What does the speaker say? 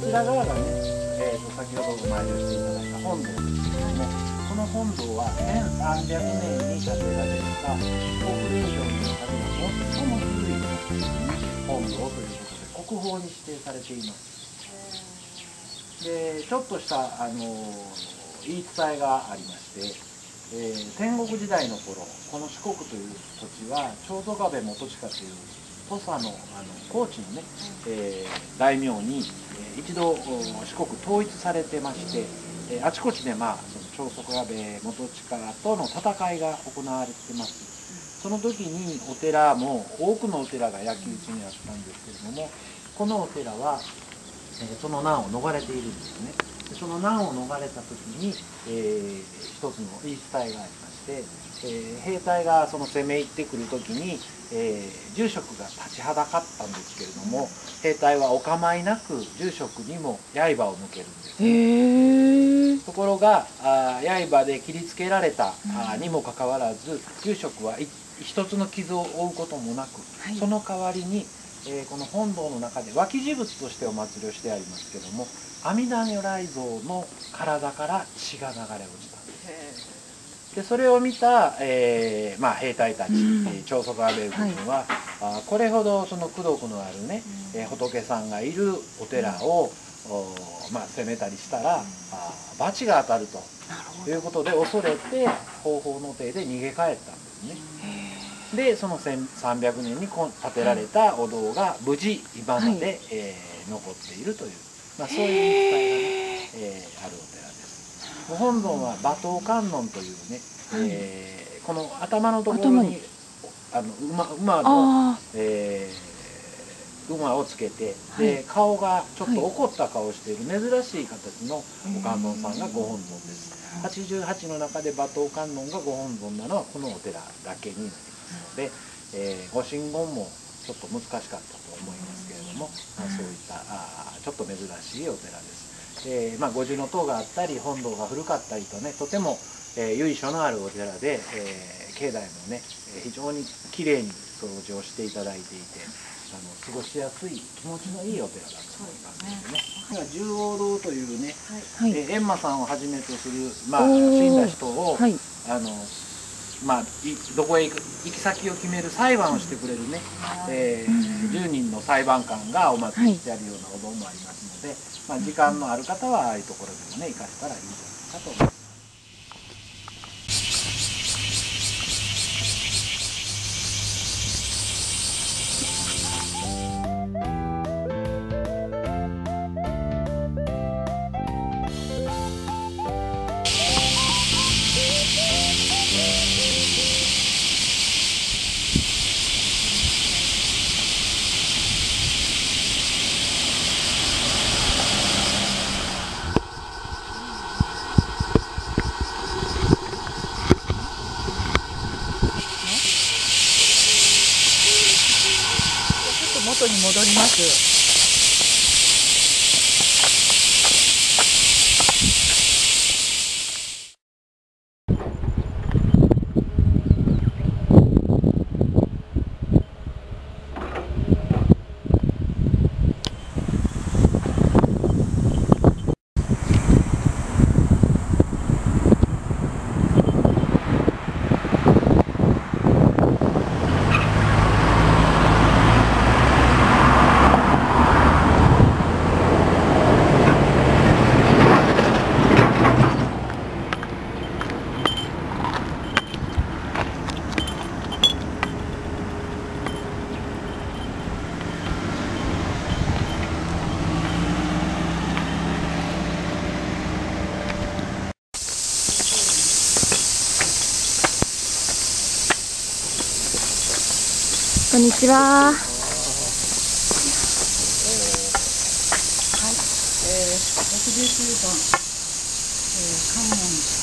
こちら側がね、先ほどご参拝していただいた本堂ですけれども、この本堂は1300年に建てられた国連省の中で最も古い本堂ということで国宝に指定されています。で、ちょっとした言い伝えがありまして、戦国時代の頃、この四国という土地は長宗我部元親という土佐の高知のね、大名に一度四国統一されてまして、あちこちで、その長宗我部元親との戦いが行われてます。その時にお寺も多くのお寺が焼き討ちにあったんですけれども、このお寺は、その難を逃れているんですね。その難を逃れた時に、一つの言い伝えがありまして、兵隊がその攻め入ってくる時に、住職が立ちはだかったんですけれども、兵隊はお構いなく住職にも刃を向けるんです、ところが刃で切りつけられたにもかかわらず、住職は一つの傷を負うこともなく、その代わりに、この本堂の中で脇事物としてお祭りをしてありますけども、阿弥陀如来像の体から血が流れ落ちたんです。で、それを見た、兵隊たち、長宗我部軍は、これほどその功徳のあるね、仏さんがいるお寺を、攻めたりしたら、罰が当たるということで恐れて、方法の手で逃げ帰ったんですね。で、その1300年に建てられたお堂が無事今まで、残っているという、そういう言い伝えが、あるお寺です。本尊は馬頭観音というね、この頭のところに馬をつけて、で、顔がちょっと怒った顔をしている珍しい形のお観音さんがご本尊です。88の中で馬頭観音がご本尊なのはこのお寺だけになります。で、ご神言もちょっと難しかったと思いますけれども、そういったちょっと珍しいお寺です。五重塔があったり本堂が古かったりとね、とても、由緒のあるお寺で、境内もね、非常にきれいに掃除をしていただいていて、過ごしやすい気持ちのいいお寺だと思いますのでね。十王堂というね、閻魔さんをはじめとする、死んだ人を、どこへ行き先を決める裁判をしてくれるね、10人の裁判官がお祭りしてあるようなお堂もありますので、時間のある方はああいうところでもね、行かれたらいいんじゃないかと思います。元に戻ります。こんにちは。69番、観音。